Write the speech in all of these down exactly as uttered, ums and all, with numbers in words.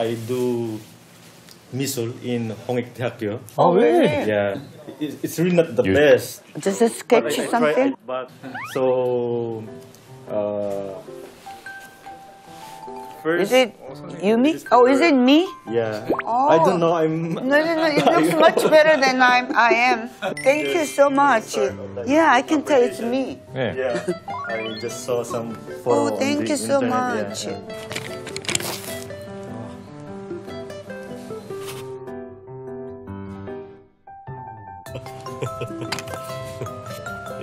I do misul in Hongik Theatre. Oh, really? Yeah. It, it's really not the you, best. Just a sketch or something? It, but so... Uh, first, is it you me? Oh, is it me? Yeah. Oh. I don't know. I'm. No, no, no. It looks much better than I'm. I am. Thank yes, you so much. Yeah, I can tell it's me. Yeah. yeah. I just saw some photo. Oh, thank you so internet. much. Yeah, yeah.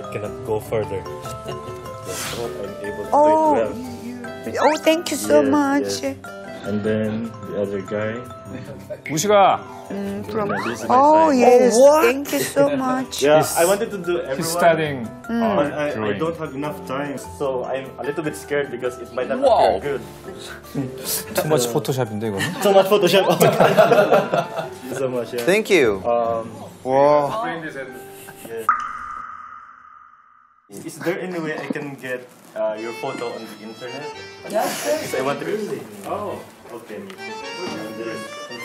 I cannot go further. That's what I'm able to oh. do it well. Oh, thank you so yes, much. Yes. And then the other guy. Mushiga. Mm, from oh yes, oh, thank you so much. yeah, he's, I wanted to do everyone. He's studying. Mm. But I, I don't have enough time, so I'm a little bit scared because it might not wow. appear good. Too much Photoshop in there. Too much Photoshop. so much. Yeah. Thank you. Um, wow. Yeah. Is there any way I can get uh, your photo on the internet? Yes, sir. I want to see. Oh, okay.